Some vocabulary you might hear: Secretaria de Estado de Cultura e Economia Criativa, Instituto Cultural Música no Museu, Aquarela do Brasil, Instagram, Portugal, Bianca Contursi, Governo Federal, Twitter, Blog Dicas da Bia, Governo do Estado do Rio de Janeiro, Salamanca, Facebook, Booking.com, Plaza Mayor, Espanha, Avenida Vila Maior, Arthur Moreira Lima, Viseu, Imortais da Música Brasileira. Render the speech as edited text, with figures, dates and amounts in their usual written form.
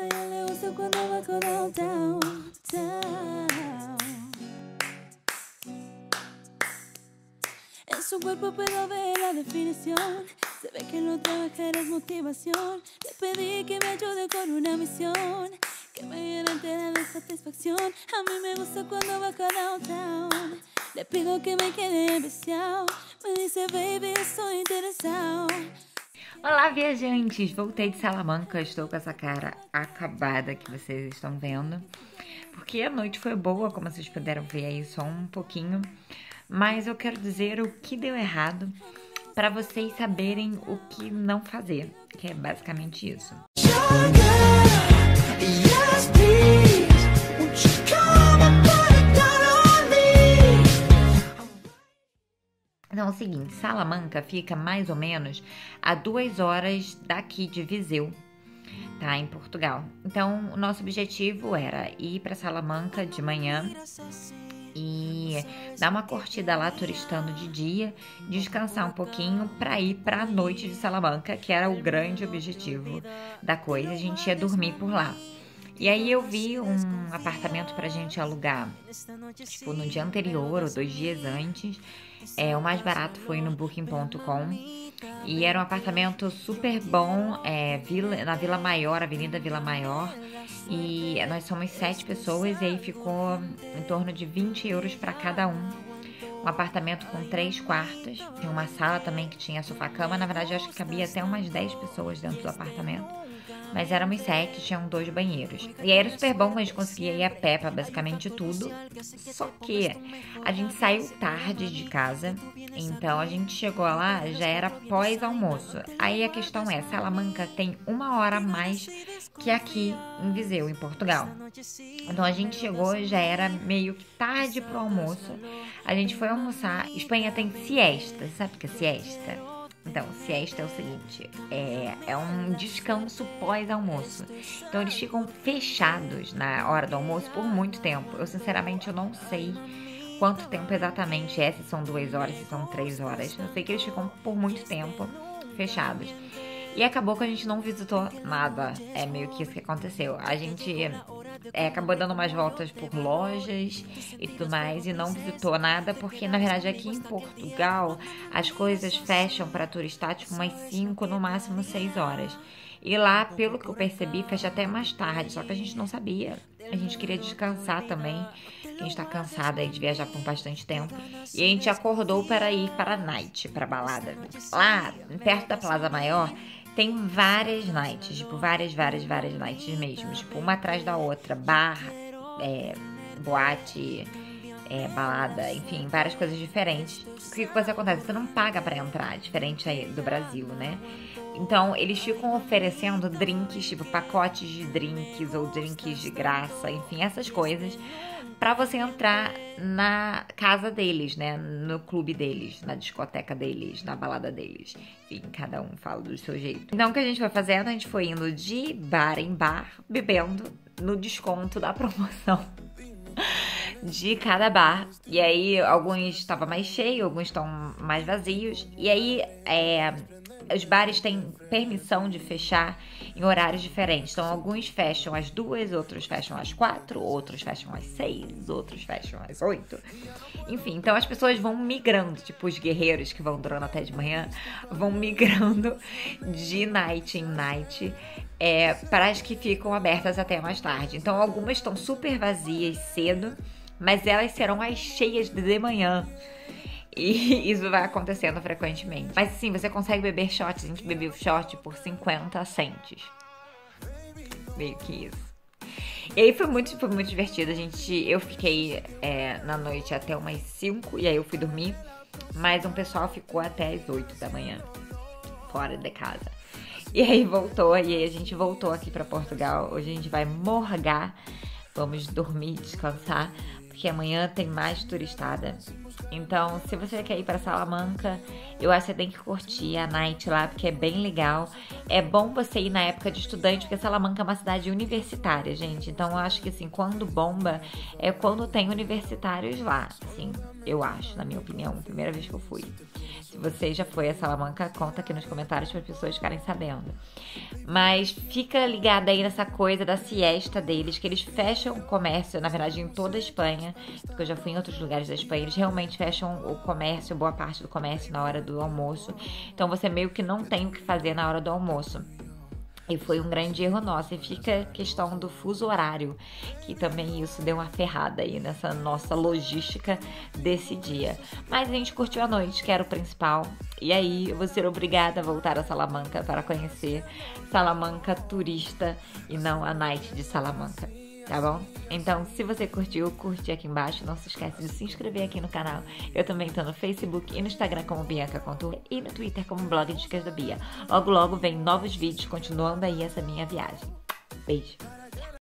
I lose you quando eu vou down, down. En su cuerpo puedo ver la definición. Se ve que no trabajarás motivación. Le pedí que me ayude con una misión que me llene entera de satisfacción. A mí me gusta cuando baja downtown. Le pido que me quede viciado. Me dice baby, estou interessado. Olá, viajantes! Voltei de Salamanca, estou com essa cara acabada que vocês estão vendo, porque a noite foi boa, como vocês puderam ver aí só um pouquinho, mas eu quero dizer o que deu errado para vocês saberem o que não fazer, que é basicamente isso. Então é o seguinte, Salamanca fica mais ou menos a 2 horas daqui de Viseu, tá? Em Portugal. Então o nosso objetivo era ir para Salamanca de manhã e dar uma curtida lá turistando de dia, descansar um pouquinho para ir para a noite de Salamanca, que era o grande objetivo da coisa. A gente ia dormir por lá. E aí eu vi um apartamento pra gente alugar, tipo, no dia anterior ou 2 dias antes. O mais barato foi no Booking.com. E era um apartamento super bom, na Vila Maior, Avenida Vila Maior. E nós somos 7 pessoas e aí ficou em torno de 20 euros pra cada um. Um apartamento com 3 quartos, tinha uma sala também que tinha sofá-cama. Na verdade, eu acho que cabia até umas 10 pessoas dentro do apartamento. Mas éramos 7, tinham 2 banheiros. E aí era super bom, a gente conseguia ir a pé pra basicamente tudo. Só que a gente saiu tarde de casa, então a gente chegou lá, já era pós-almoço. Aí a questão é, Salamanca tem 1 hora a mais que aqui em Viseu, em Portugal. Então a gente chegou, já era meio que tarde pro almoço. A gente foi almoçar. Espanha tem siesta, sabe o que é siesta? Então, siesta é o seguinte, é um descanso pós-almoço. Então eles ficam fechados na hora do almoço por muito tempo. Eu sinceramente eu não sei quanto tempo exatamente é, se são 2 horas, se são 3 horas. Eu sei que eles ficam por muito tempo fechados. E acabou que a gente não visitou nada, é meio que isso que aconteceu. A gente acabou dando umas voltas por lojas e tudo mais e não visitou nada, porque na verdade aqui em Portugal as coisas fecham para turista tipo umas 5, no máximo 6 horas. E lá, pelo que eu percebi, fecha até mais tarde, só que a gente não sabia. A gente queria descansar também, porque a gente tá cansada de viajar por bastante tempo. E a gente acordou para ir para a night, para balada. Lá, perto da Plaza Mayor, tem várias nights, tipo, várias nights mesmo. Tipo, uma atrás da outra, bar, boate, balada, enfim, várias coisas diferentes. O que acontece? Você não paga pra entrar, diferente aí do Brasil, né? Então, eles ficam oferecendo drinks, tipo, pacotes de drinks ou drinks de graça, enfim, essas coisas, pra você entrar na casa deles, né? No clube deles, na discoteca deles, na balada deles. Enfim, cada um fala do seu jeito. Então, o que a gente foi fazendo? A gente foi indo de bar em bar, bebendo no desconto da promoção de cada bar. E aí, alguns estavam mais cheios, alguns estão mais vazios. E aí, os bares têm permissão de fechar em horários diferentes. Então, alguns fecham às 2, outros fecham às 4, outros fecham às 6, outros fecham às 8. Enfim, então as pessoas vão migrando. Tipo, os guerreiros que vão durando até de manhã vão migrando de night em night para as que ficam abertas até mais tarde. Então, algumas estão super vazias cedo, mas elas serão as cheias de manhã. E isso vai acontecendo frequentemente. Mas sim, você consegue beber shots. A gente bebeu shot por 50 centes. Meio que isso. E aí foi muito divertido. Eu fiquei na noite até umas 5. E aí eu fui dormir. Mas um pessoal ficou até as 8 da manhã. Fora de casa. E aí voltou. E aí a gente voltou aqui pra Portugal. Hoje a gente vai morgar. Vamos dormir, descansar. Porque amanhã tem mais turistada. Então, se você quer ir pra Salamanca, eu acho que você tem que curtir a night lá, porque é bem legal. É bom você ir na época de estudante, porque Salamanca é uma cidade universitária, gente. Então, eu acho que, assim, quando bomba, é quando tem universitários lá, assim, eu acho, na minha opinião. Primeira vez que eu fui. você já foi a Salamanca, conta aqui nos comentários para as pessoas ficarem sabendo. Mas fica ligada aí nessa coisa da siesta deles, que eles fecham o comércio, na verdade, em toda a Espanha, porque eu já fui em outros lugares da Espanha, eles realmente fecham o comércio, boa parte do comércio, na hora do almoço. Então você meio que não tem o que fazer na hora do almoço. E foi um grande erro nosso. E fica a questão do fuso horário, que também isso deu uma ferrada aí nessa nossa logística desse dia. Mas a gente curtiu a noite, que era o principal. E aí eu vou ser obrigada a voltar a Salamanca para conhecer Salamanca turista e não a night de Salamanca, tá bom? Então, se você curtiu, curte aqui embaixo. Não se esquece de se inscrever aqui no canal. Eu também tô no Facebook e no Instagram como Bianca Contursi e no Twitter como Blog Dicas da Bia. Logo, logo vem novos vídeos continuando aí essa minha viagem. Beijo!